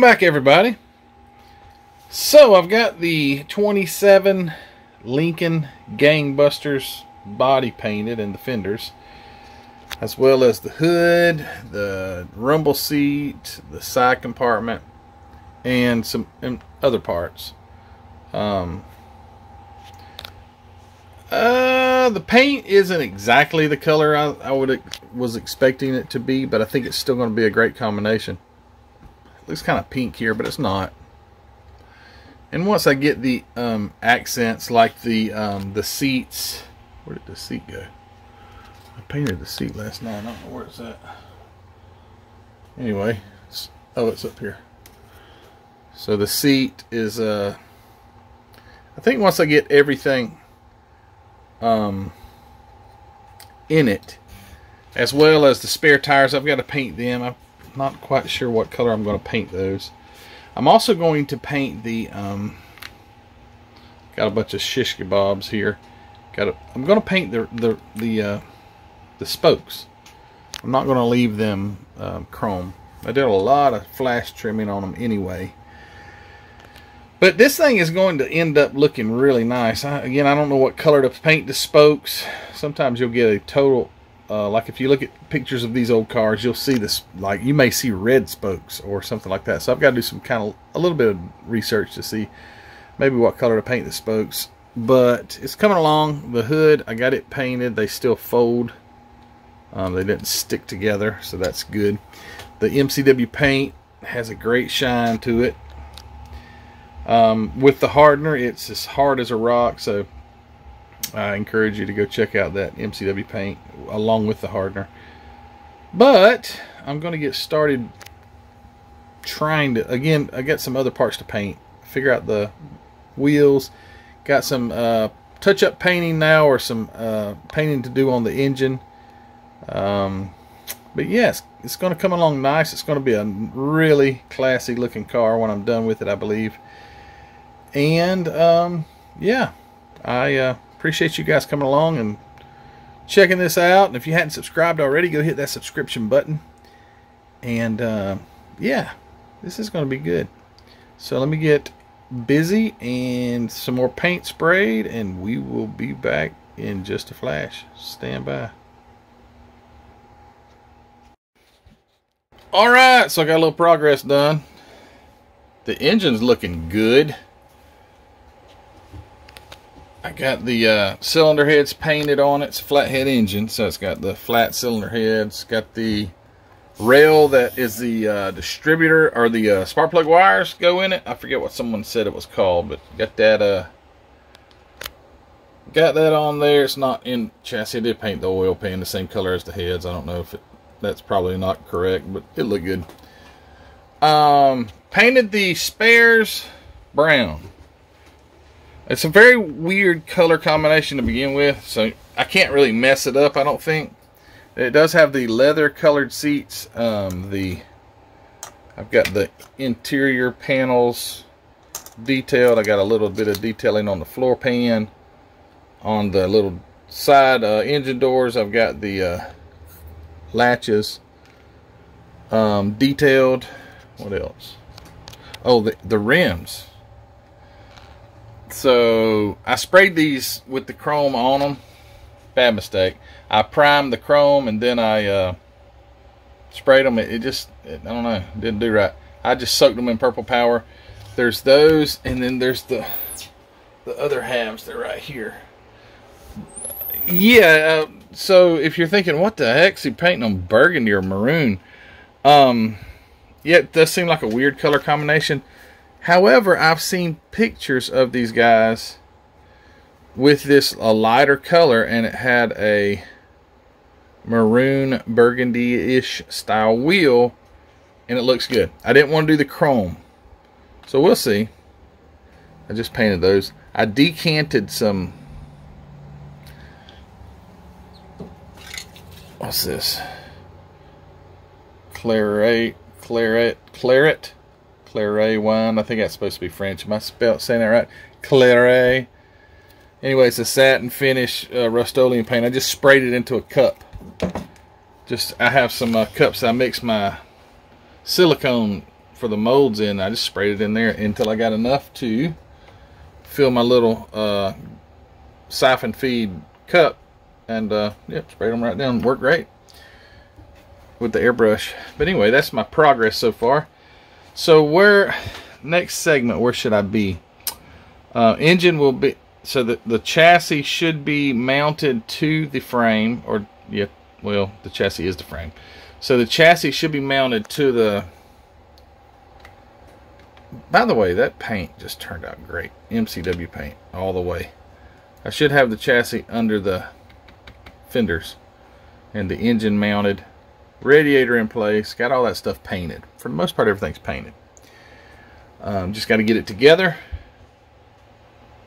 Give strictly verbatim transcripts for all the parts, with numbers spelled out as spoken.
Welcome back, everybody. So I've got the twenty-seven Lincoln Gangbusters body painted and the fenders, as well as the hood, the rumble seat, the side compartment, and some and other parts. Um, uh, the paint isn't exactly the color I, I would was expecting it to be, but I think it's still going to be a great combination. Looks kind of pink here, but it's not. And once I get the um, accents, like the um, the seats, where did the seat go? I painted the seat last night. I don't know where it's at. Anyway, it's, oh, it's up here. So the seat is. Uh, I think once I get everything um, in it, as well as the spare tires, I've got to paint them. I've not quite sure what color I'm going to paint those. I'm also going to paint the um, got a bunch of shish kebabs here. Got a, I'm going to paint the the the uh, the spokes. I'm not going to leave them um, chrome. I did a lot of flash trimming on them anyway. But this thing is going to end up looking really nice. I, again, I don't know what color to paint the spokes. Sometimes you'll get a total. Uh, like if you look at pictures of these old cars, you'll see this, like you may see red spokes or something like that. So I've got to do some kind of a little bit of research to see maybe what color to paint the spokes. But it's coming along. The hood, I got it painted. They still fold. Um, they didn't stick together, so that's good. The M C W paint has a great shine to it. Um, with the hardener, it's as hard as a rock, so I encourage you to go check out that M C W paint along with the hardener. But I'm going to get started trying to, again, I got some other parts to paint. Figure out the wheels. Got some uh, touch-up painting now, or some uh, painting to do on the engine. Um, but yes, it's going to come along nice. It's going to be a really classy looking car when I'm done with it, I believe. And um, yeah, I... Uh, appreciate you guys coming along and checking this out. And if you hadn't subscribed already, go hit that subscription button. And uh, yeah, this is going to be good. So let me get busy and some more paint sprayed, and we will be back in just a flash. Stand by. All right, so I got a little progress done. The engine's looking good. I got the uh, cylinder heads painted on it. It's a flathead engine, so it's got the flat cylinder heads. Got the rail that is the uh, distributor, or the uh, spark plug wires go in it. I forget what someone said it was called, but got that uh, got that on there. It's not in chassis. I did paint the oil pan the same color as the heads. I don't know if it, that's probably not correct, but it looked good. Um, painted the spares brown. It's a very weird color combination to begin with, so I can't really mess it up, I don't think. It does have the leather colored seats. Um, the I've got the interior panels detailed. I got a little bit of detailing on the floor pan. On the little side uh, engine doors, I've got the uh, latches um, detailed. What else? Oh, the, the rims. So I sprayed these with the chrome on them. Bad mistake. I primed the chrome and then I uh, sprayed them. It, it just, it, I don't know, didn't do right. I just soaked them in Purple Power. There's those, and then there's the the other halves. They're right here. Yeah. Uh, so if you're thinking, what the heck's he painting on burgundy or maroon? Um, yeah, it does seem like a weird color combination. However, I've seen pictures of these guys with this a lighter color, and it had a maroon burgundy-ish style wheel, and it looks good. I didn't want to do the chrome, so we'll see. I just painted those. I decanted some, what's this? Claret, claret, claret. Claret wine. I think that's supposed to be French. Am I spelled, saying that right? Claret. Anyway, it's a satin finish uh, Rust-Oleum paint. I just sprayed it into a cup. Just I have some uh, cups I mix my silicone for the molds in, I just sprayed it in there until I got enough to fill my little uh, siphon feed cup, and uh, yep, sprayed them right down. Worked great with the airbrush. But anyway, that's my progress so far. So where next segment, where should I be? Uh, engine will be, so the, the chassis should be mounted to the frame, or yeah, well, the chassis is the frame. So the chassis should be mounted to the, by the way, that paint just turned out great. M C W paint all the way. I should have the chassis under the fenders and the engine mounted, radiator in place, got all that stuff painted. For the most part, everything's painted. Um, just got to get it together.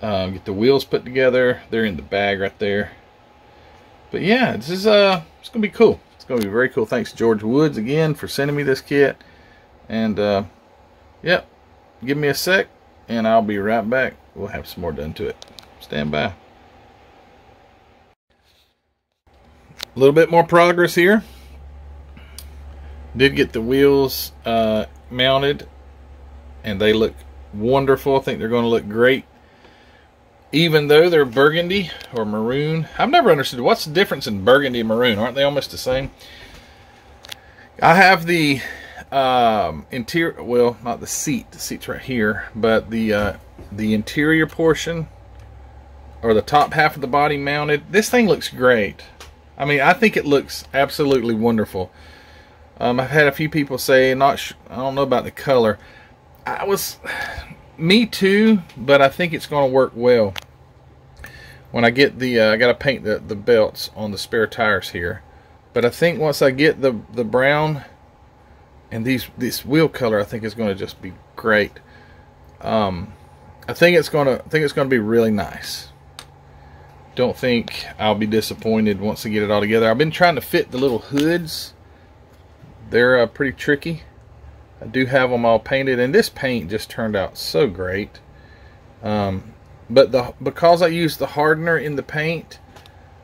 Uh, get the wheels put together. They're in the bag right there. But yeah, this is uh, it's gonna be cool. It's gonna be very cool. Thanks, George Woods, again for sending me this kit. And uh, yep, yeah, give me a sec, and I'll be right back. We'll have some more done to it. Stand by. A little bit more progress here. Did get the wheels uh, mounted, and they look wonderful. I think they're going to look great. Even though they're burgundy or maroon. I've never understood what's the difference in burgundy and maroon. Aren't they almost the same? I have the um, interior, well, not the seat. The seat's right here. But the, uh, the interior portion, or the top half of the body mounted. This thing looks great. I mean, I think it looks absolutely wonderful. Um, I've had a few people say, not sh I don't know about the color. I was... me too, but I think it's going to work well. When I get the, uh, I got to paint the, the belts on the spare tires here. But I think once I get the the brown and these this wheel color, I think it's going to just be great. Um, I think it's going to, I think it's going to be really nice. Don't think I'll be disappointed once I get it all together. I've been trying to fit the little hoods. They're uh, pretty tricky. I do have them all painted, and this paint just turned out so great. Um, but the because I used the hardener in the paint,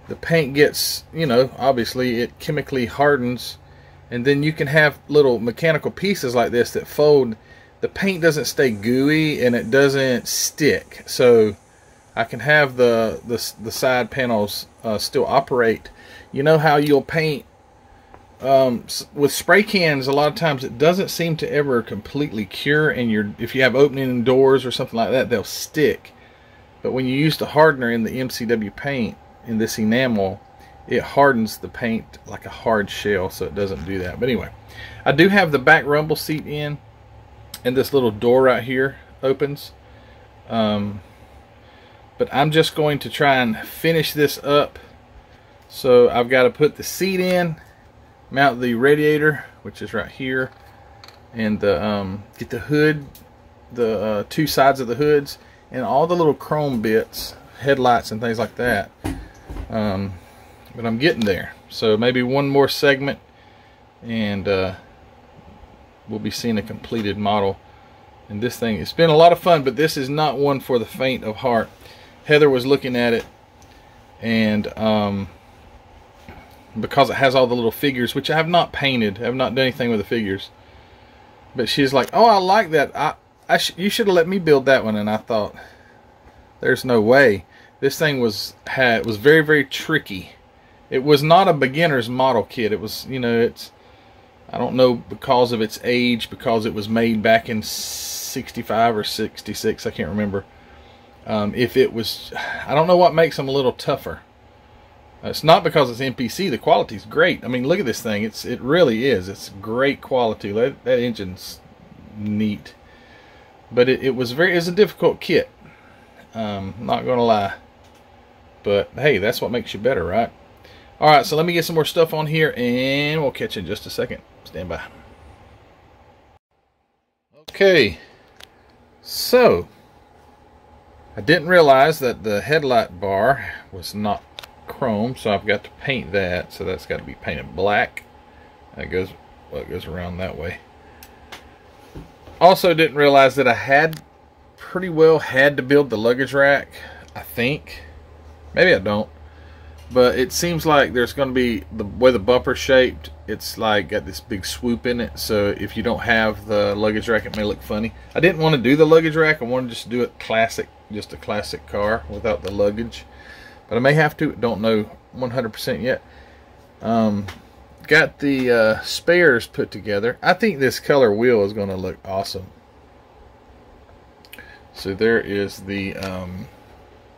the paint gets, you know, obviously it chemically hardens, and then you can have little mechanical pieces like this that fold. The paint doesn't stay gooey, and it doesn't stick. So I can have the, the, the side panels uh, still operate. You know how you'll paint Um, with spray cans, a lot of times it doesn't seem to ever completely cure, and you're, if you have opening doors or something like that, they'll stick. But when you use the hardener in the M C W paint, in this enamel, it hardens the paint like a hard shell, so it doesn't do that. But anyway, I do have the back rumble seat in, and this little door right here opens. Um, but I'm just going to try and finish this up. So I've got to put the seat in, mount the radiator, which is right here, and the, um, get the hood, the uh, two sides of the hoods, and all the little chrome bits, headlights and things like that. Um, but I'm getting there. So maybe one more segment, and uh, we'll be seeing a completed model. And this thing, it's been a lot of fun, but this is not one for the faint of heart. Heather was looking at it, and... Um, because it has all the little figures, which I have not painted, I have not done anything with the figures, but she's like, oh, I like that, I, I sh you should have let me build that one. And I thought, there's no way. This thing was had was very very tricky. It was not a beginner's model kit. It was, you know, it's, I don't know, because of its age, because it was made back in sixty-five or sixty-six, I can't remember. Um, if it was, I don't know what makes them a little tougher. It's not because it's M P C. The quality's great. I mean, look at this thing. It's it really is. It's great quality. That, that engine's neat. But it, it was very. It's a difficult kit. Um, not gonna lie. But hey, that's what makes you better, right? All right. So let me get some more stuff on here, and we'll catch you in just a second. Stand by. Okay. So I didn't realize that the headlight bar was not chrome, so I've got to paint that, so that's got to be painted black. That goes, well, it goes around that way. Also didn't realize that I had pretty well had to build the luggage rack. I think, maybe I don't, But it seems like there's going to be, the way the bumper's shaped, it's like got this big swoop in it. So if you don't have the luggage rack, it may look funny. I didn't want to do the luggage rack. I wanted to just do it classic, just a classic car without the luggage. But I may have to. Don't know one hundred percent yet. Um, got the uh, spares put together. I think this color wheel is going to look awesome. So there is the um,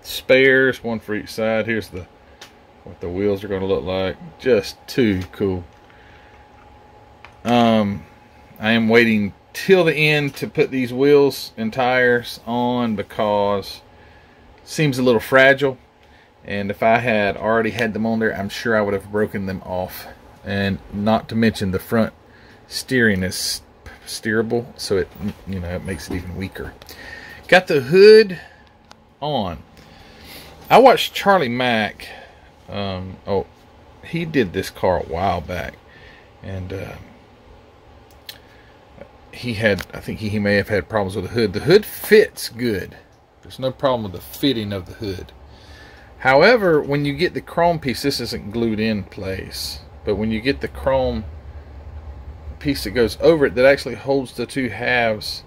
spares, one for each side. Here's the what the wheels are going to look like. Just too cool. Um, I am waiting till the end to put these wheels and tires on because it seems a little fragile. And if I had already had them on there, I'm sure I would have broken them off. And not to mention the front steering is steerable, so it you know it makes it even weaker. Got the hood on. I watched Charlie Mack. Um, oh, he did this car a while back, and uh, he had, I think he, he may have had problems with the hood. The hood fits good. There's no problem with the fitting of the hood. However, when you get the chrome piece, this isn't glued in place, but when you get the chrome piece that goes over it that actually holds the two halves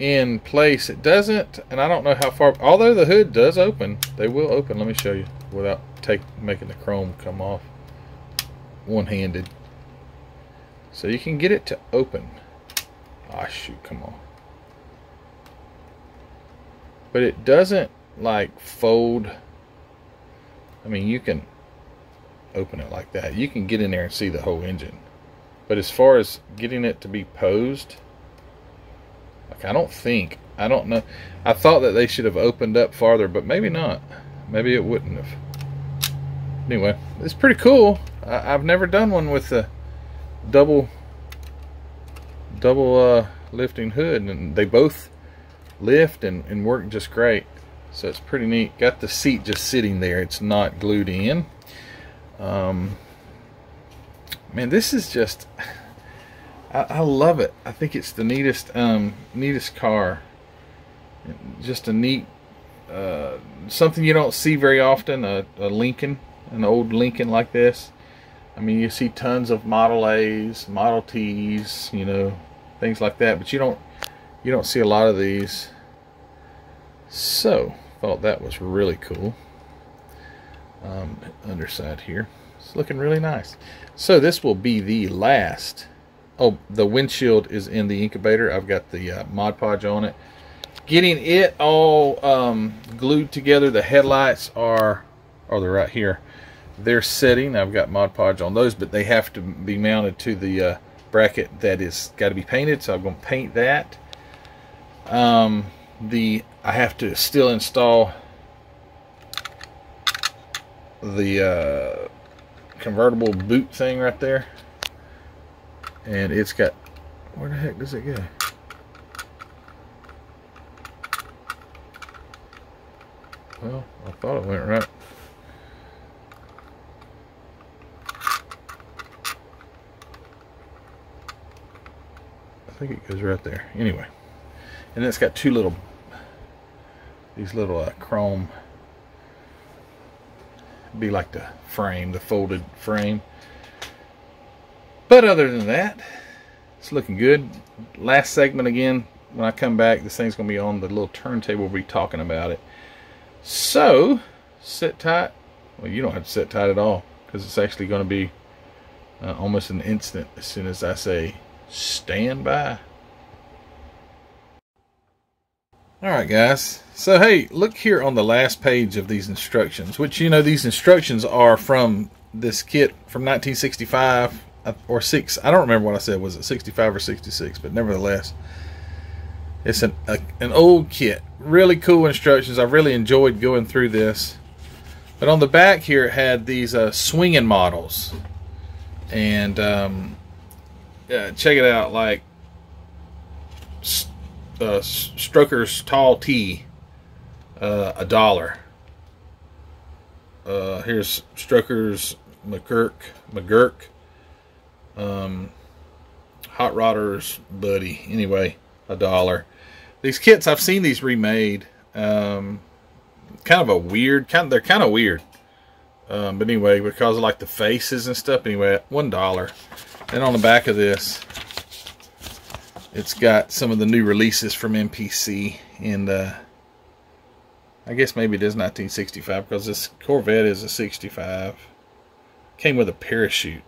in place, it doesn't, and I don't know how far, although the hood does open, they will open. Let me show you without take making the chrome come off one-handed, so you can get it to open. Ah, shoot, come on. But it doesn't like fold. I mean, you can open it like that, you can get in there and see the whole engine, but as far as getting it to be posed, like I don't think, I don't know, I thought that they should have opened up farther, but maybe not, maybe it wouldn't have. Anyway, it's pretty cool. I, I've never done one with a double double uh, lifting hood, and they both lift and, and work just great, so it's pretty neat. Got the seat just sitting there, it's not glued in. Um, man, this is just, I, I love it. I think it's the neatest um, neatest car. Just a neat uh, something you don't see very often, a, a Lincoln. An old Lincoln like this. I mean, you see tons of Model A's, Model T's, you know, things like that, but you don't you don't see a lot of these. So thought that was really cool. Um, underside here, it's looking really nice. So this will be the last. Oh, the windshield is in the incubator. I've got the uh, Mod Podge on it. Getting it all um, glued together. The headlights are, oh, they're right here. They're setting. I've got Mod Podge on those, but they have to be mounted to the uh, bracket that is got to be painted. So I'm going to paint that. Um, the I have to still install the uh, convertible boot thing right there, and it's got. Where the heck does it go? Well, I thought it went right. I think it goes right there. Anyway, and it's got two little, these little uh, chrome, it'd be like the frame, the folded frame. But other than that, it's looking good. Last segment again. When I come back, this thing's gonna be on the little turntable. We'll be talking about it. So sit tight. Well, you don't have to sit tight at all, because it's actually going to be uh, almost an instant as soon as I say. Stand by. Alright guys, so hey, look here on the last page of these instructions, which you know these instructions are from this kit from nineteen sixty-five or six. I don't remember what I said, was it sixty-five or sixty-six, but nevertheless it's an, a, an old kit. Really cool instructions. I really enjoyed going through this. But on the back here it had these uh, swinging models, and um Uh, check it out, like uh, Stroker's Tall T, uh, a dollar. Uh, here's Stroker's McGurk, McGurk, um, Hot Rodder's Buddy. Anyway, a dollar. These kits, I've seen these remade. Um, kind of a weird, kind of, they're kind of weird. Um, but anyway, because of like the faces and stuff, anyway, one dollar. Then on the back of this, it's got some of the new releases from M P C. And uh, I guess maybe it is nineteen sixty-five, because this Corvette is a sixty-five. Came with a parachute.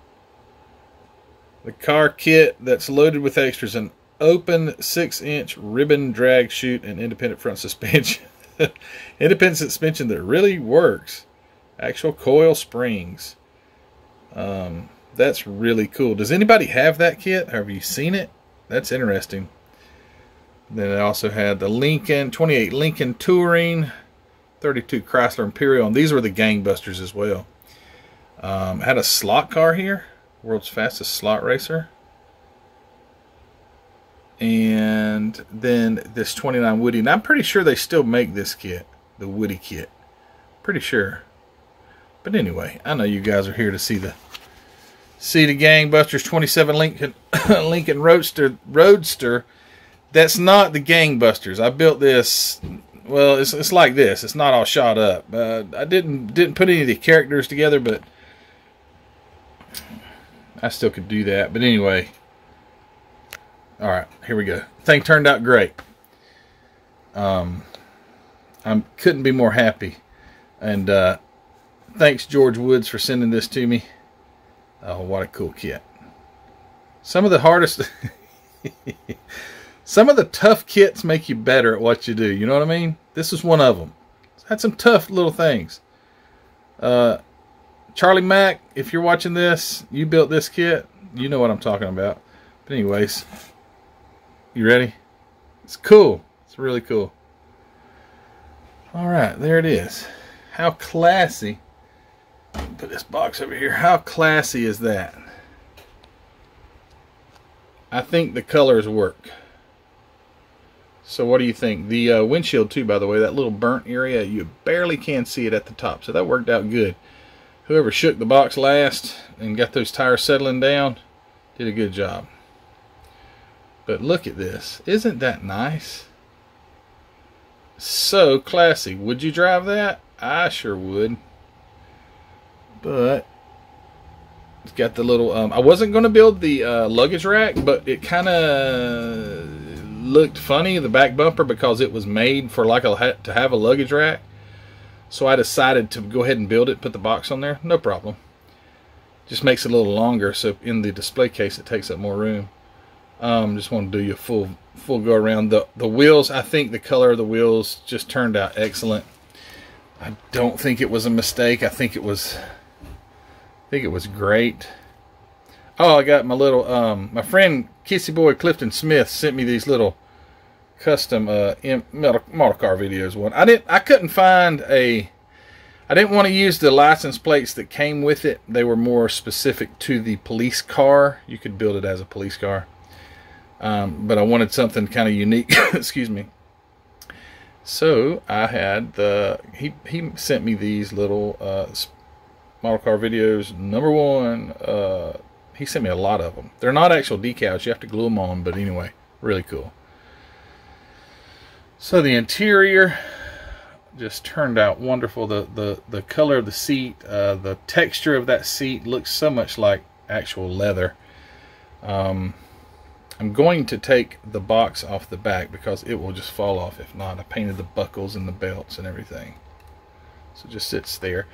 The car kit that's loaded with extras: an open six inch ribbon drag chute and independent front suspension. Independent suspension that really works. Actual coil springs. Um, that's really cool. Does anybody have that kit? Have you seen it? That's interesting. Then it also had the Lincoln, twenty-eight Lincoln Touring, thirty-two Chrysler Imperial, and these were the Gangbusters as well. Um, had a slot car here, world's fastest slot racer. And then this twenty-nine Woody, and I'm pretty sure they still make this kit, the Woody kit. Pretty sure. But anyway, I know you guys are here to see the see the Gangbusters twenty-seven Lincoln Lincoln Roadster Roadster. That's not the Gangbusters. I built this. Well, it's it's like this. It's not all shot up. Uh, I didn't didn't put any of the characters together, but I still could do that. But anyway, all right, here we go. Thing turned out great. Um, I couldn't be more happy, and uh, thanks George Woods for sending this to me. Oh, what a cool kit! Some of the hardest. Some of the tough kits make you better at what you do. You know what I mean? This is one of them. It's had some tough little things. Uh, Charlie Mack, if you're watching this, you built this kit. You know what I'm talking about. But anyways, you ready? It's cool. It's really cool. All right, there it is. How classy. Put this box over here. How classy is that? I think the colors work. So what do you think? The uh, windshield too, by the way, that little burnt area, you barely can see it at the top. So that worked out good. Whoever shook the box last and got those tires settling down did a good job. But look at this. Isn't that nice? So classy. Would you drive that? I sure would. But it's got the little, um, I wasn't going to build the uh, luggage rack, but it kind of looked funny, the back bumper, because it was made for like a to have a luggage rack. So I decided to go ahead and build it, put the box on there, no problem. Just makes it a little longer, so in the display case it takes up more room. Um, just want to do you a full full go around. The the wheels, I think the color of the wheels just turned out excellent. I don't think it was a mistake. I think it was I think it was great. Oh, I got my little, um, my friend Kissy Boy Clifton Smith sent me these little custom uh, Model Car Videos one. I didn't, I couldn't find a, I didn't want to use the license plates that came with it. They were more specific to the police car. You could build it as a police car. Um, but I wanted something kind of unique. Excuse me. So I had the, he, he sent me these little uh, Model Car Videos. Number one, uh, he sent me a lot of them. They're not actual decals. You have to glue them on, but anyway, really cool. So the interior just turned out wonderful. The the, the color of the seat, uh, the texture of that seat looks so much like actual leather. Um, I'm going to take the box off the back because it will just fall off if not. I painted the buckles and the belts and everything. So it just sits there.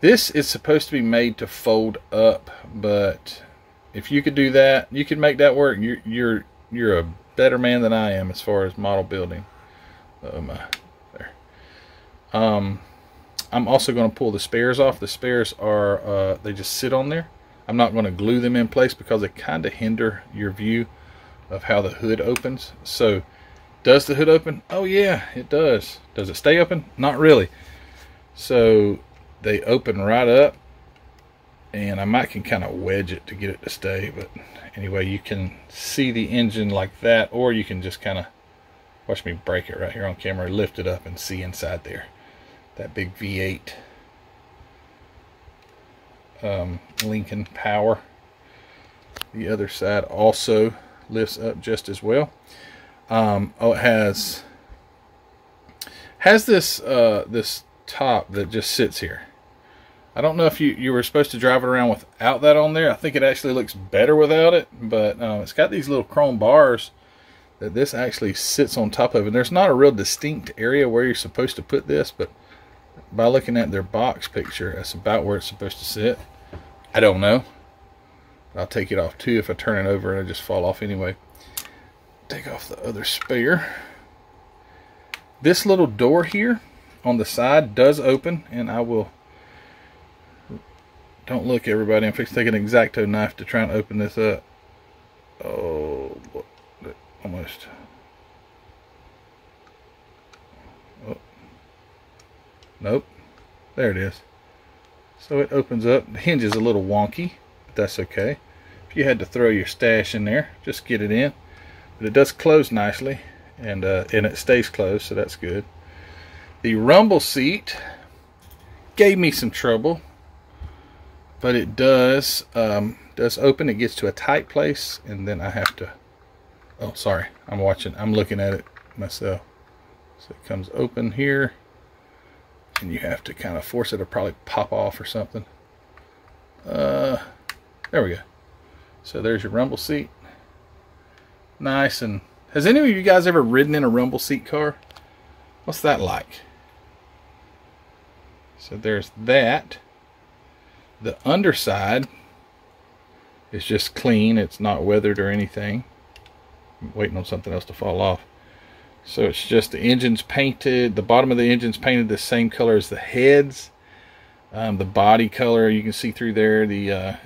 This is supposed to be made to fold up, but if you could do that, you could make that work. You're you're you're a better man than I am as far as model building. Oh my! There. Um, I'm also going to pull the spares off. The spares are uh, they just sit on there. I'm not going to glue them in place because they kind of hinder your view of how the hood opens. So, does the hood open? Oh yeah, it does. Does it stay open? Not really. So they open right up. And I might can kind of wedge it to get it to stay, but anyway, you can see the engine like that, or you can just kind of watch me break it right here on camera, lift it up and see inside there. That big V eight um, Lincoln Power. The other side also lifts up just as well. Um, oh, it has has this uh, this top that just sits here. I don't know if you, you were supposed to drive it around without that on there. I think it actually looks better without it, but uh, it's got these little chrome bars that this actually sits on top of. And there's not a real distinct area where you're supposed to put this, but by looking at their box picture, that's about where it's supposed to sit. I don't know. I'll take it off too if I turn it over and I just fall off anyway. Take off the other spare. This little door here on the side does open, and I will... Don't look, everybody. I'm fixing to take an X-Acto knife to try and open this up. Oh, almost. Oh. Nope. There it is. So it opens up. The hinge is a little wonky, but that's okay. If you had to throw your stash in there, just get it in. But it does close nicely, and uh, and it stays closed, so that's good. The rumble seat gave me some trouble, but it does um, does open. It gets to a tight place, and then I have to. Oh, sorry. I'm watching. I'm looking at it myself. So it comes open here, and you have to kind of force it to probably pop off or something. Uh, there we go. So there's your rumble seat. Nice. And has any of you guys ever ridden in a rumble seat car? What's that like? So there's that. The underside is just clean. It's not weathered or anything. I'm waiting on something else to fall off. So it's just the engine's painted. The bottom of the engine's painted the same color as the heads. Um, the body color, you can see through there. The uh,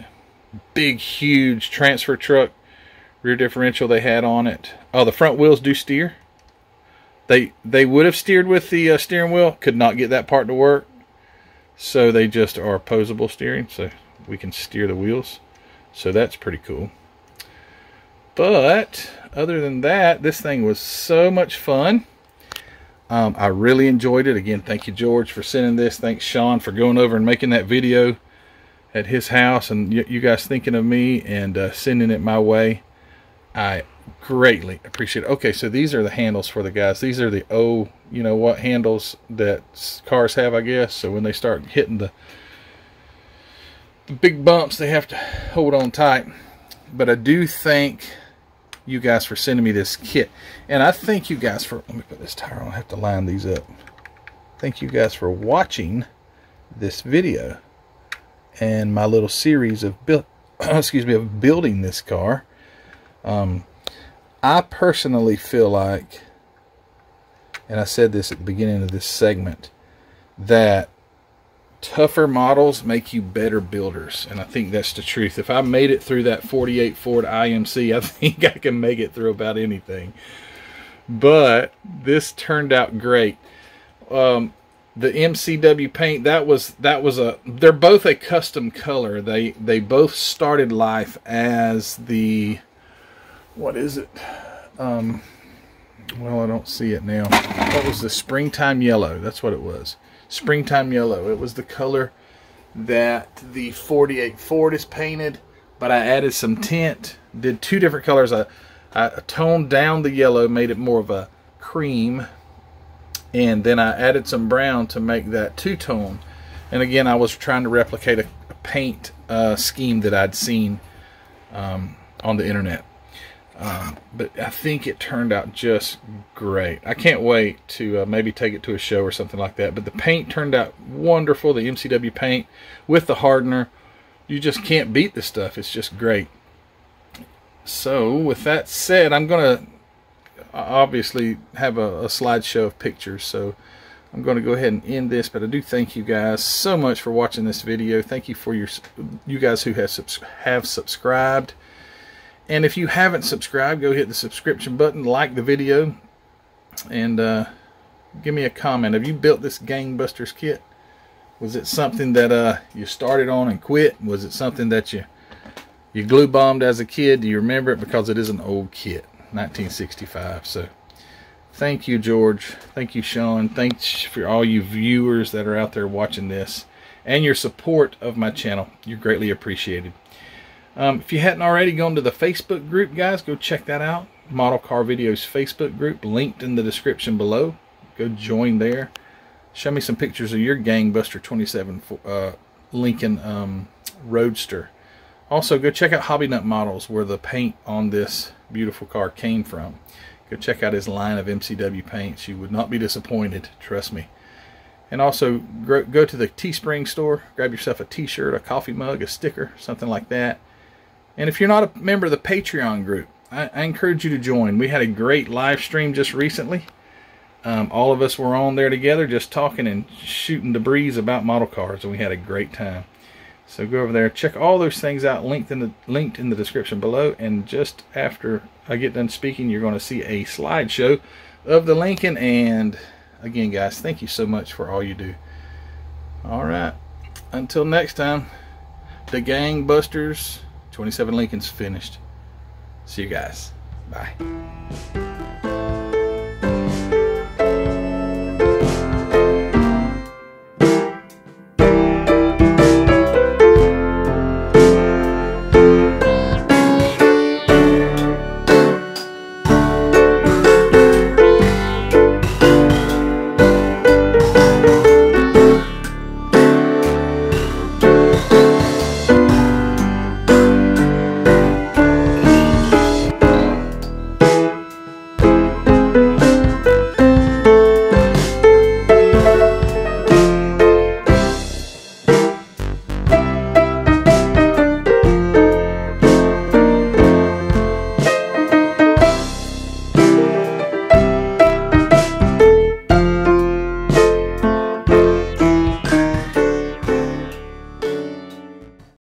big, huge transfer truck rear differential they had on it. Oh, the front wheels do steer. They, they would have steered with the uh, steering wheel. Could not get that part to work. So they just are opposable steering, so we can steer the wheels. So that's pretty cool. But other than that, this thing was so much fun. Um, I really enjoyed it. Again, thank you, George, for sending this. Thanks, Sean, for going over and making that video at his house. And you guys thinking of me and uh, sending it my way. I greatly appreciate it. Okay, so these are the handles for the guys. These are the oh, you know what handles that cars have, I guess. So when they start hitting the, the big bumps, they have to hold on tight. But I do thank you guys for sending me this kit. And I thank you guys for... Let me put this tire on. I have to line these up. Thank you guys for watching this video and my little series of build, excuse me, of building this car. Um, I personally feel like, and I said this at the beginning of this segment, that tougher models make you better builders, and I think that's the truth. If I made it through that forty-eight Ford I M C, I think I can make it through about anything. But this turned out great. Um, the M C W paint, that was that was a. They're both a custom color. They they both started life as the. What is it? Um, well, I don't see it now. What was the springtime yellow? That's what it was. Springtime yellow. It was the color that the forty-eight Ford is painted, but I added some tint. Did two different colors. I, I toned down the yellow, made it more of a cream, and then I added some brown to make that two-tone. And again, I was trying to replicate a, a paint uh, scheme that I'd seen um, on the internet. Um, but I think it turned out just great. I can't wait to uh, maybe take it to a show or something like that. But the paint turned out wonderful. The M C W paint with the hardener. You just can't beat this stuff. It's just great. So with that said, I'm going to obviously have a, a slideshow of pictures. So I'm going to go ahead and end this. But I do thank you guys so much for watching this video. Thank you for your you guys who have, subs have subscribed. And if you haven't subscribed, go hit the subscription button, like the video, and uh, give me a comment. Have you built this Gangbusters kit? Was it something that uh, you started on and quit? Was it something that you you glue bombed as a kid? Do you remember it? Because it is an old kit, nineteen sixty-five. So thank you, George. Thank you, Sean. Thanks for all you viewers that are out there watching this and your support of my channel. You're greatly appreciated. Um, if you hadn't already gone to the Facebook group, guys, go check that out. Model Car Videos Facebook group, linked in the description below. Go join there. Show me some pictures of your Gangbuster twenty-seven uh, Lincoln um, Roadster. Also, go check out Hobby Nut Models, where the paint on this beautiful car came from. Go check out his line of M C W paints. You would not be disappointed, trust me. And also, go to the Teespring store, grab yourself a t-shirt, a coffee mug, a sticker, something like that. And if you're not a member of the Patreon group, I, I encourage you to join. We had a great live stream just recently. Um, all of us were on there together just talking and shooting the breeze about model cars, and we had a great time. So go over there, check all those things out, linked in the, linked in the description below. And just after I get done speaking, you're going to see a slideshow of the Lincoln. And again, guys, thank you so much for all you do. All right, until next time, the Gangbusters, twenty-seven Lincoln's finished. See you guys. Bye.